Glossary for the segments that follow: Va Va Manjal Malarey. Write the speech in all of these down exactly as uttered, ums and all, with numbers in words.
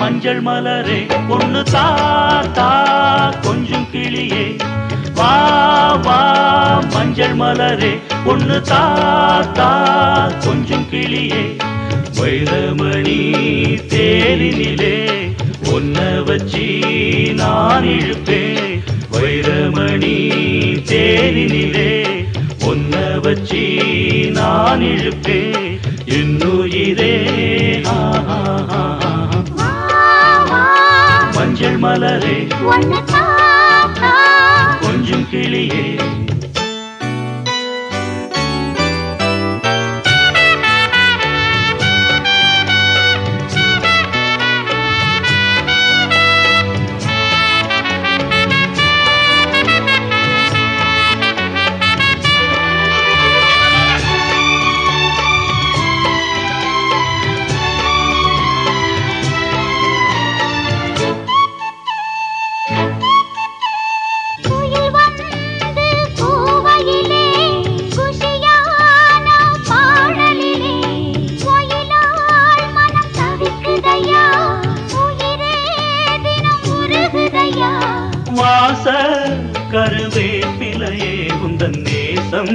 மஞ்சள் மலரே ஒன்னு தாத்தா கொஞ்சம் கிளியே வா வா மஞ்சள் மலரே ஒன்னு தாத்தா கொஞ்சம் கிளியே வைரமணி தேரினிலே ஒன்ன வச்சி நான் இழுப்பேன் வைரமணி தேரினிலே ஒன்ன வச்சி நான் இழுப்பேன் இன்னுயிரே मंजल मलरे कुंजम किलिये वास करवे पिलये उंदन नेसम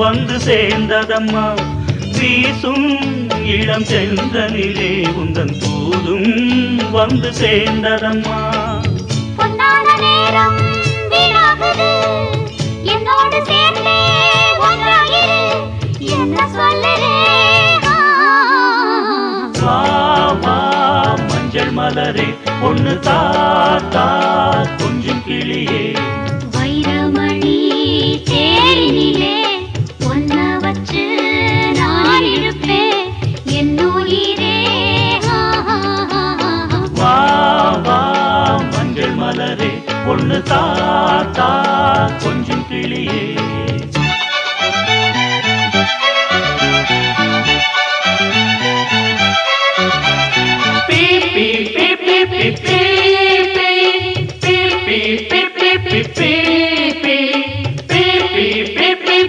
वंद सेंददम्मा वीसुम इलम चंदनिले उंदन तूदुम वंद सेंददम्मा पोन्नान नेरम वीणागुदु एन्नोडु सेर्न्दे ओन्रागिरु एन्न सोल्लरे वा वा मंजल मलरे ओन्नु ताता किलिये वैरमणि तेरिनिले उन्ना वच्चु नान इरुप्पे एन्नुयिरे हा हा हा वा वा मंजल मलरे उन्नु ताता कुंजम किलिये पी पी पी पी पी पी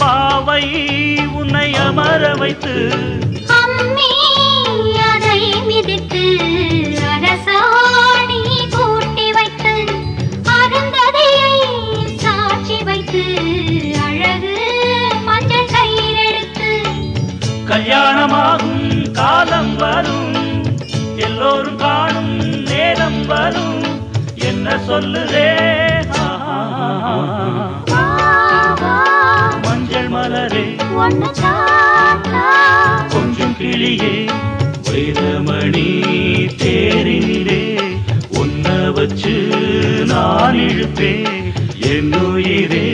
பாவை உன்னை அமர வைத்து அம்மி அதை மிதித்து அரசாணி கூட்டி வைத்து அருந்ததையை சாட்சி வைத்து அழகு மஞ்சள் கயிறு எடுத்து கல்யாணமாகும் காலம் வரும் எல்லோரும் காணும் நேரம் வரும் என்ன சொல்லுதே கொஞ்சம் கிளியே வைரமணி தேரினிலே உன்னை வச்சு நான் இழுப்பேன் என்னுயிரே.